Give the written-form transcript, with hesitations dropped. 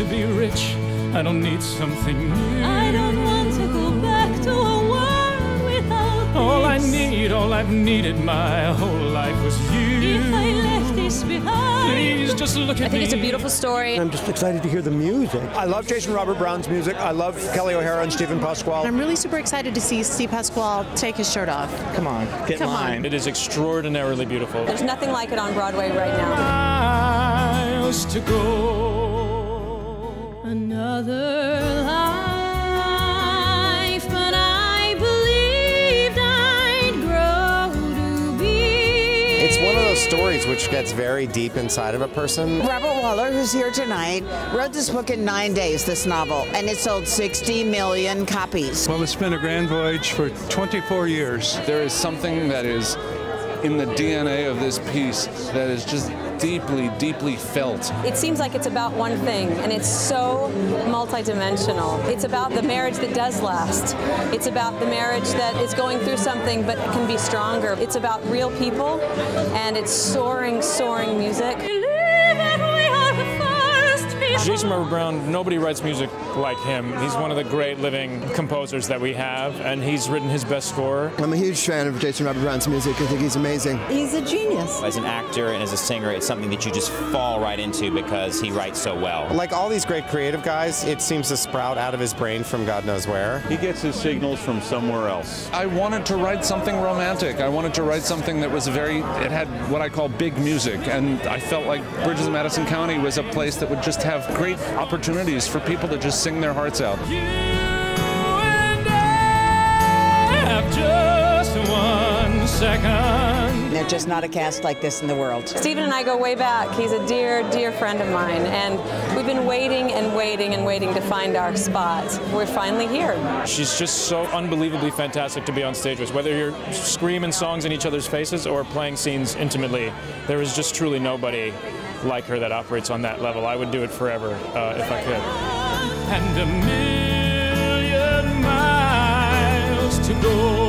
to be rich. I don't need something new. I don't want to go back to a world without peace. All I need, all I've needed my whole life was you. If I left this behind, please just look at me. I think it's a beautiful story. I'm just excited to hear the music. I love Jason Robert Brown's music. I love Kelli O'Hara and Steven Pasquale. I'm really super excited to see Steve Pasquale take his shirt off. Come on, get in line. It is extraordinarily beautiful. There's nothing like it on Broadway right now. Miles to go. Another life, but I believed I'd grow to be. It's one of those stories which gets very deep inside of a person. Robert Waller, who's here tonight, wrote this book in 9 days, this novel, and it sold 60 million copies. Well, it's been a grand voyage for 24 years. There is something that is in the DNA of this piece that is just deeply, deeply felt. It seems like it's about one thing, and it's so multidimensional. It's about the marriage that does last. It's about the marriage that is going through something but can be stronger. It's about real people, and it's soaring, soaring music. Jason Robert Brown, nobody writes music like him. He's one of the great living composers that we have, and he's written his best score. I'm a huge fan of Jason Robert Brown's music. I think he's amazing. He's a genius. As an actor and as a singer, it's something that you just fall right into because he writes so well. Like all these great creative guys, it seems to sprout out of his brain from God knows where. He gets his signals from somewhere else. I wanted to write something romantic. I wanted to write something that was it had what I call big music, and I felt like Bridges of Madison County was a place that would just have great opportunities for people to just sing their hearts out. You and I have just 1 second. There's just not a cast like this in the world. Steven and I go way back. He's a dear, dear friend of mine, and we've been waiting and waiting and waiting to find our spot. We're finally here. She's just so unbelievably fantastic to be on stage with. Whether you're screaming songs in each other's faces or playing scenes intimately, there is just truly nobody like her that operates on that level. I would do it forever if I could. And a million miles to go.